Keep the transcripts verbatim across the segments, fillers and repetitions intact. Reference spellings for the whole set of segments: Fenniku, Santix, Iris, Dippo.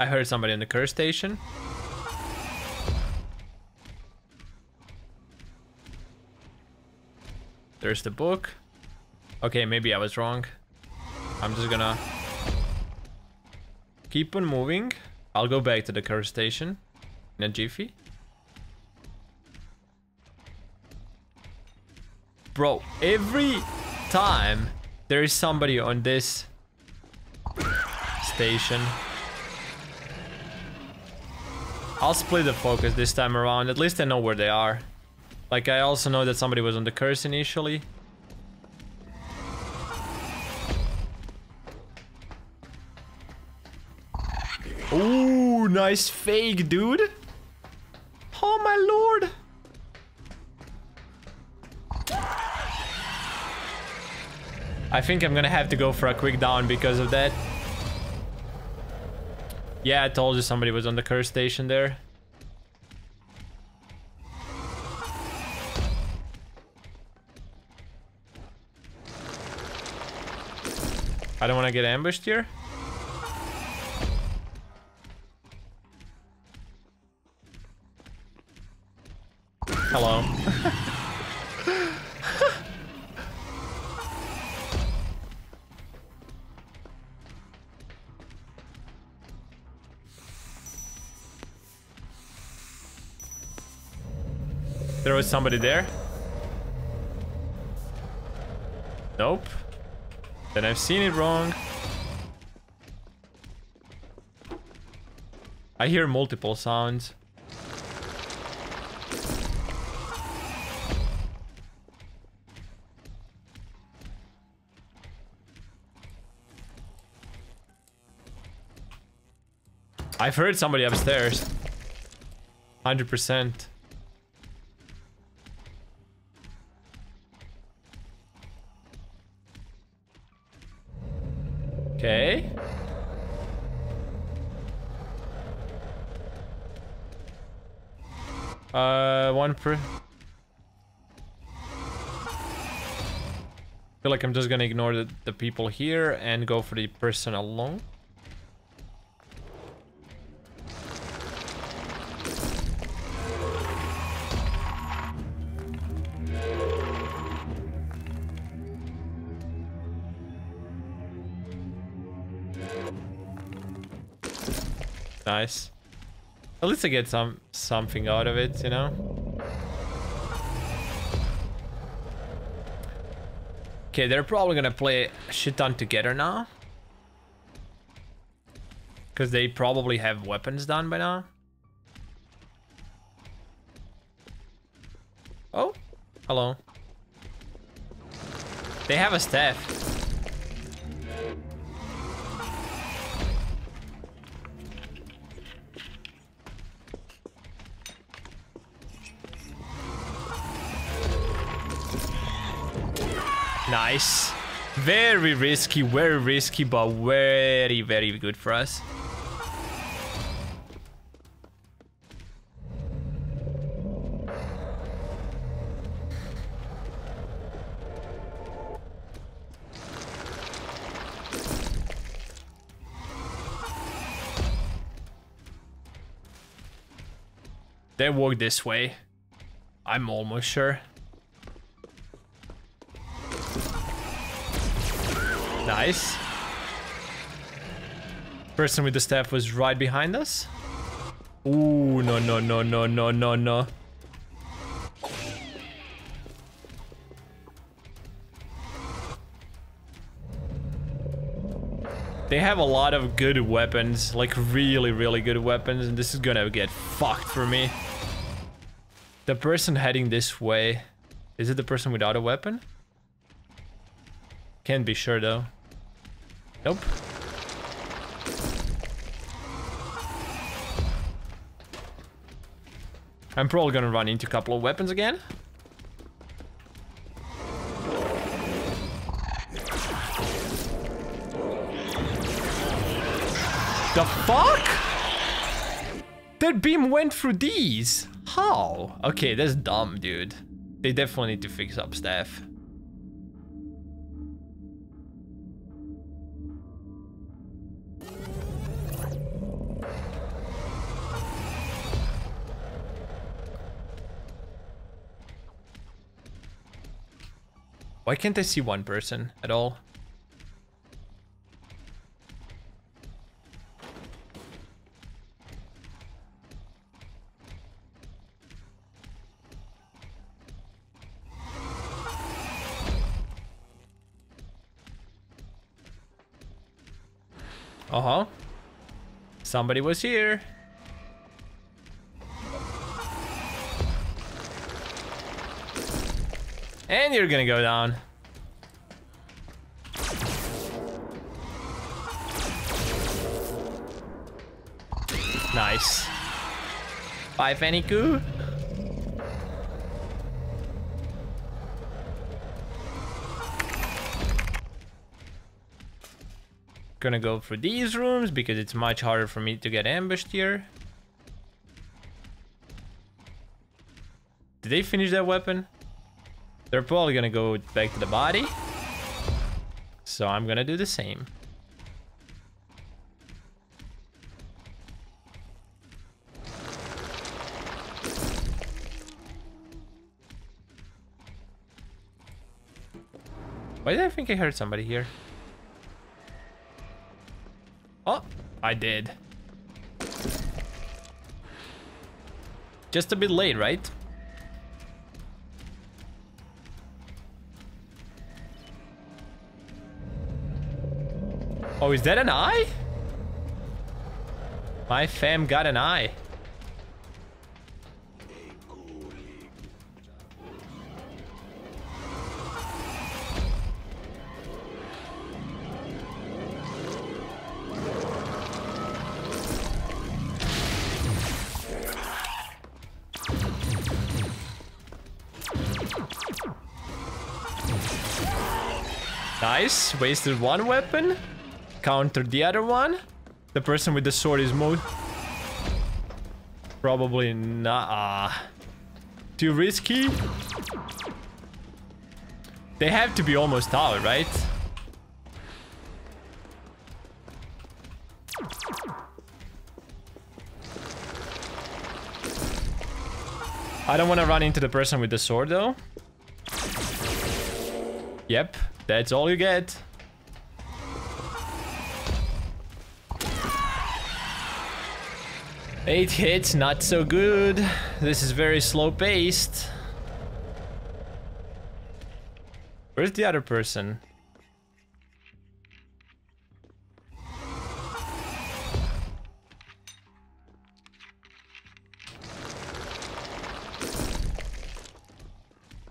I heard somebody in the curse station. There's the book. Okay, maybe I was wrong. I'm just gonna keep on moving. I'll go back to the curse station in a jiffy. Bro, every time there is somebody on this station. I'll split the focus this time around. At least I know where they are. Like, I also know that somebody was on the curse initially. Ooh, nice fake, dude. Oh, my lord. I think I'm gonna have to go for a quick down because of that. Yeah, I told you somebody was on the curse station there. I don't want to get ambushed here. Hello. There was somebody there. Nope. Then I've seen it wrong. I hear multiple sounds. I've heard somebody upstairs. one hundred percent. Okay. Uh, one per. I feel like I'm just gonna ignore the, the people here and go for the person alone. Nice. At least I get some something out of it, you know. Okay, they're probably gonna play shit ton together now, because they probably have weapons done by now. Oh, hello. They have a staff. Nice. Very risky, very risky, but very, very good for us. They walk this way, I'm almost sure. Nice. Person with the staff was right behind us. Ooh, no, no, no, no, no, no, no. They have a lot of good weapons, like really, really good weapons, and this is gonna get fucked for me. The person heading this way, is it the person without a weapon? Can't be sure though. Nope. I'm probably gonna run into a couple of weapons again. The fuck? That beam went through these. How? Okay, that's dumb, dude. They definitely need to fix up staff. Why can't I see one person at all? Uh-huh. Somebody was here. And you're gonna go down. Nice. Bye, Fenniku. Gonna go for these rooms because it's much harder for me to get ambushed here. Did they finish that weapon? They're probably gonna go back to the body. So I'm gonna do the same. Why did I think I heard somebody here? Oh, I did. Just a bit late, right? Oh, is that an eye? My fam got an eye. Nice, wasted one weapon. Counter the other one. The person with the sword is most probably not uh, too risky. They have to be almost out, right? I don't want to run into the person with the sword though. Yep, that's all you get. Eight hits, not so good. This is very slow paced. Where's the other person?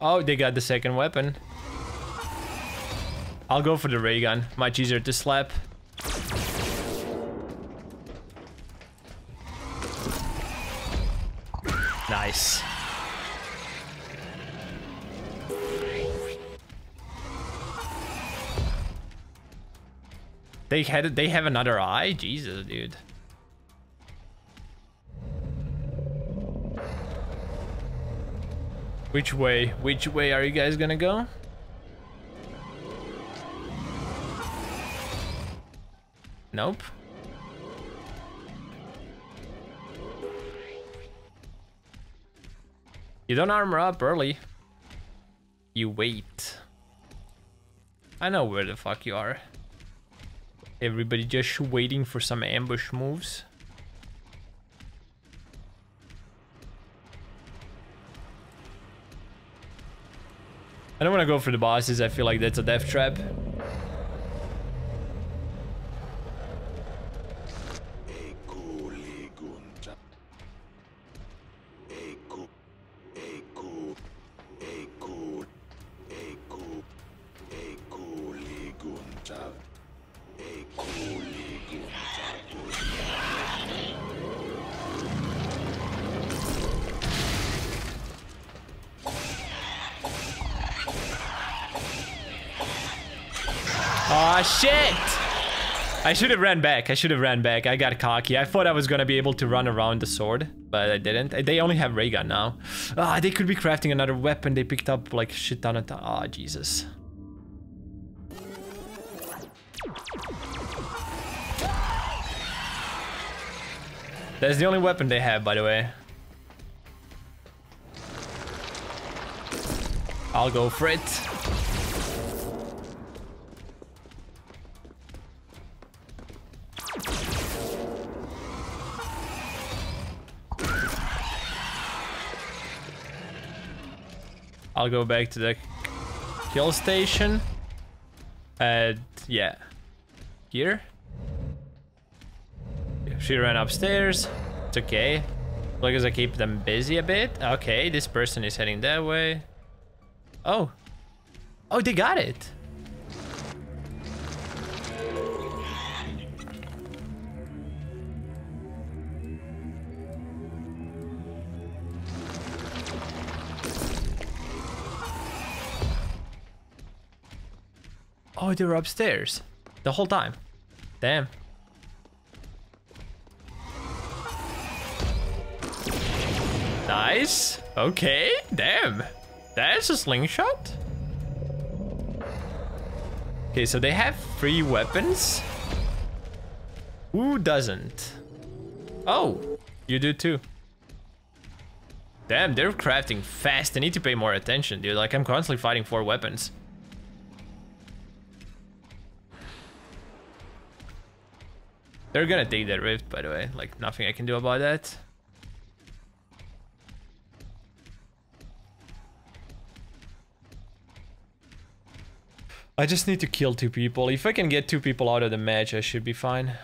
Oh, they got the second weapon. I'll go for the ray gun, much easier to slap. Nice. They had they have another eye? Jesus, dude. Which way? Which way are you guys gonna go? Nope. You don't armor up early. You wait. I know where the fuck you are. Everybody just waiting for some ambush moves. I don't want to go for the bosses. I feel like that's a death trap. Aw, shit! I should have ran back. I should have ran back. I got cocky. I thought I was gonna be able to run around the sword, but I didn't. They only have ray gun now. Ah, oh, they could be crafting another weapon. They picked up like shit ton of time. Ah, oh, Jesus. That's the only weapon they have, by the way. I'll go for it. I'll go back to the kill station. And yeah. Here. She ran upstairs. It's okay. As long as I keep them busy a bit. Okay, this person is heading that way. Oh. Oh, they got it. Oh, they were upstairs the whole time. Damn. Nice. Okay. Damn. That's a slingshot. Okay, so they have free weapons. Who doesn't? Oh, you do too. Damn, they're crafting fast. I need to pay more attention, dude. Like, I'm constantly fighting for weapons. They're gonna take that rift, by the way. Like, nothing I can do about that. I just need to kill two people. If I can get two people out of the match, I should be fine.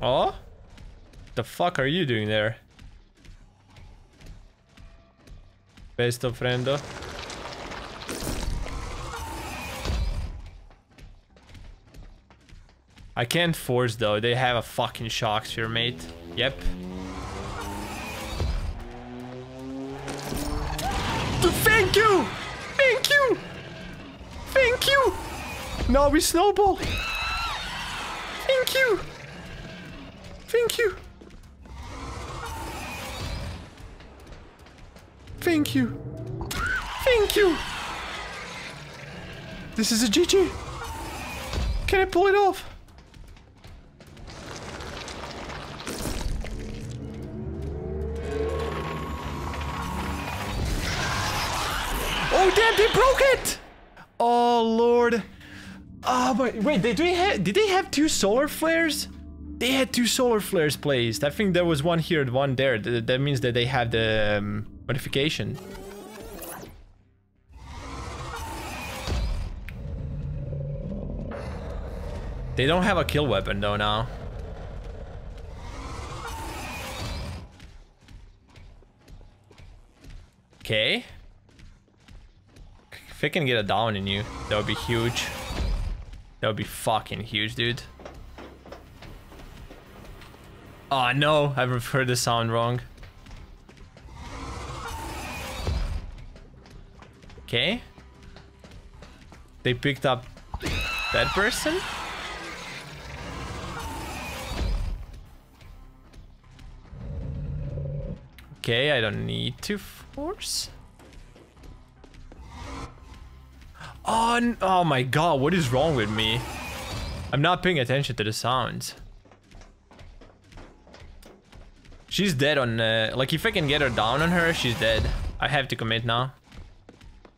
Oh? The fuck are you doing there? Best of friendo. I can't force though, they have a fucking shock here, mate. Yep. Thank you! Thank you! Thank you! Now we snowball! Thank you! Thank you! Thank you. Thank you. This is a G G. Can I pull it off? Oh damn, they broke it. Oh Lord. Oh but wait, did they have did they have two solar flares? They had two solar flares placed. I think there was one here and one there. That means that they have the um, modification. They don't have a kill weapon though now. Okay. If I can get a down in you, that would be huge. That would be fucking huge, dude. Oh no, I've heard the sound wrong. Okay. They picked up that person. Okay, I don't need to force. Oh, no, oh my god, what is wrong with me? I'm not paying attention to the sounds. She's dead on, uh, like if I can get her down on her, she's dead. I have to commit now.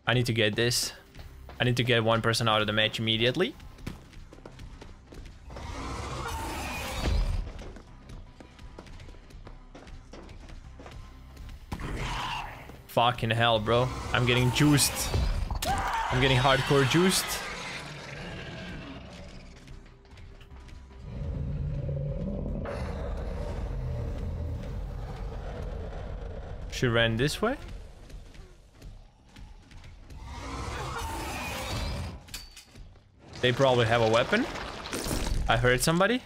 I need to get this. I need to get one person out of the match immediately. Fucking hell, bro. I'm getting juiced. I'm getting hardcore juiced. She ran this way. They probably have a weapon. I heard somebody.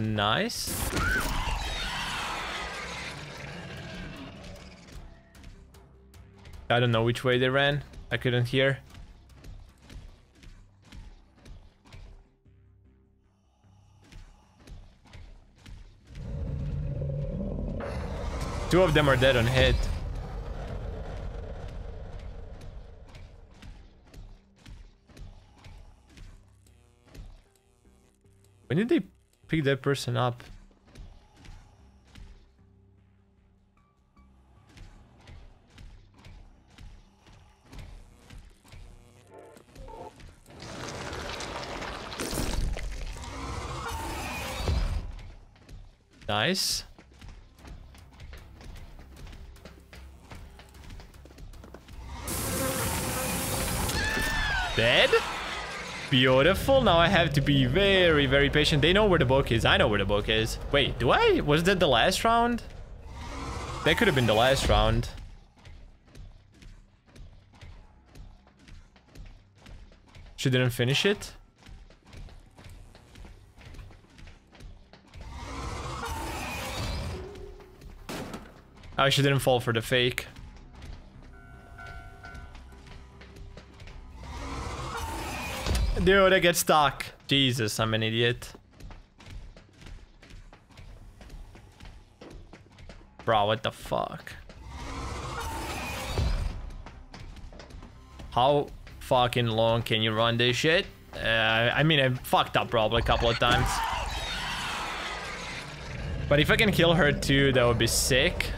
Nice. I don't know which way they ran. I couldn't hear. Two of them are dead on hit. When did they pick that person up? Nice. Dead? Beautiful. Now I have to be very, very patient. They know where the book is. I know where the book is. Wait, do I? Was that the last round? That could have been the last round. She didn't finish it. Oh, she didn't fall for the fake. Dude, I get stuck. Jesus, I'm an idiot. Bro, what the fuck? How fucking long can you run this shit? Uh, I mean, I fucked up probably a couple of times. But if I can kill her too, that would be sick.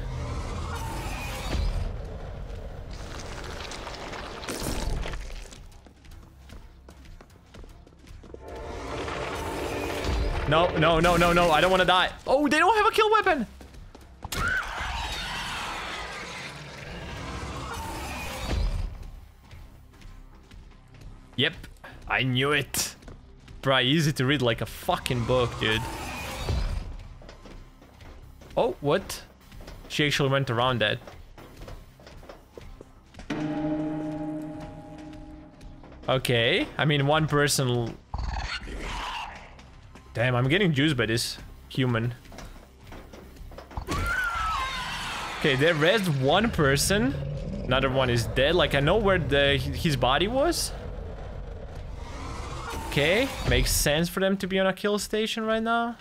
No, no, no, no, no. I don't want to die. Oh, they don't have a kill weapon. Yep. I knew it. Bruh, easy to read like a fucking book, dude. Oh, what? She actually went around that. Okay. I mean, one person... Damn, I'm getting juiced by this human. Okay, they rezzed one person. Another one is dead. Like, I know where the his body was. Okay, makes sense for them to be on a kill station right now.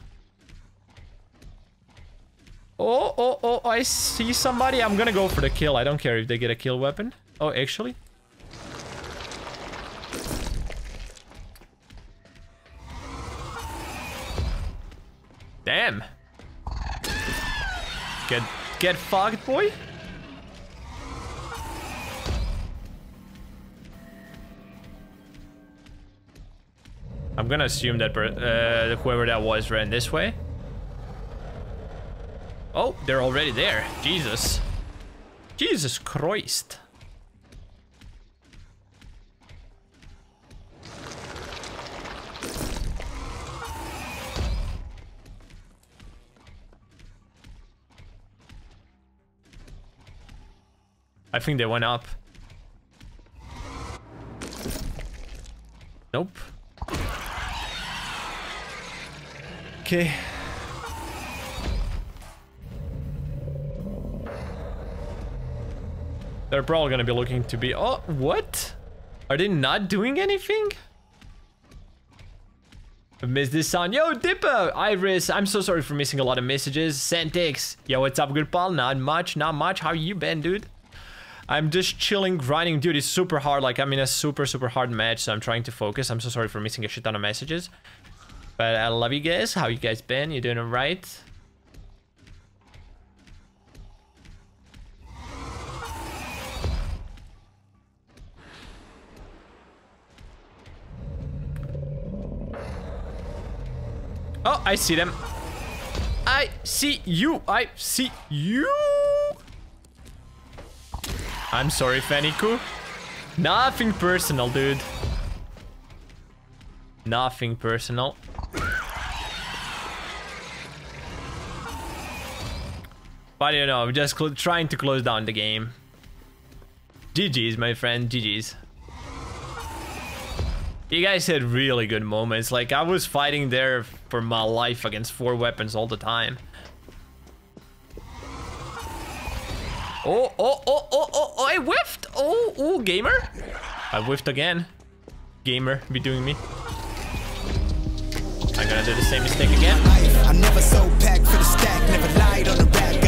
Oh, oh, oh, I see somebody. I'm gonna go for the kill. I don't care if they get a kill weapon. Oh, actually. Damn. Get get fucked, boy. I'm gonna assume that uh, whoever that was ran this way. Oh, they're already there. Jesus. Jesus Christ. I think they went up. Nope. Okay. They're probably gonna be looking to be... Oh, what? Are they not doing anything? I missed this sound. Yo, Dippo! Iris, I'm so sorry for missing a lot of messages. Santix. Yo, what's up, good pal? Not much, not much. How you been, dude? I'm just chilling, grinding. Dude, it's super hard. Like, I'm in a super, super hard match, so I'm trying to focus. I'm so sorry for missing a shit ton of messages. But I love you guys. How you guys been? You doing alright? Oh, I see them. I see you. I see you. I'm sorry, Fenniku. Nothing personal, dude. Nothing personal. But you know, I'm just trying to close down the game. G G's, my friend. G G's. You guys had really good moments. Like, I was fighting there for my life against four weapons all the time. Oh, oh, oh, oh, oh, oh, I whiffed. Oh, oh, gamer. I whiffed again. Gamer, be doing me. I'm gonna do the same mistake again. I never so packed for the stack, never lied on the back.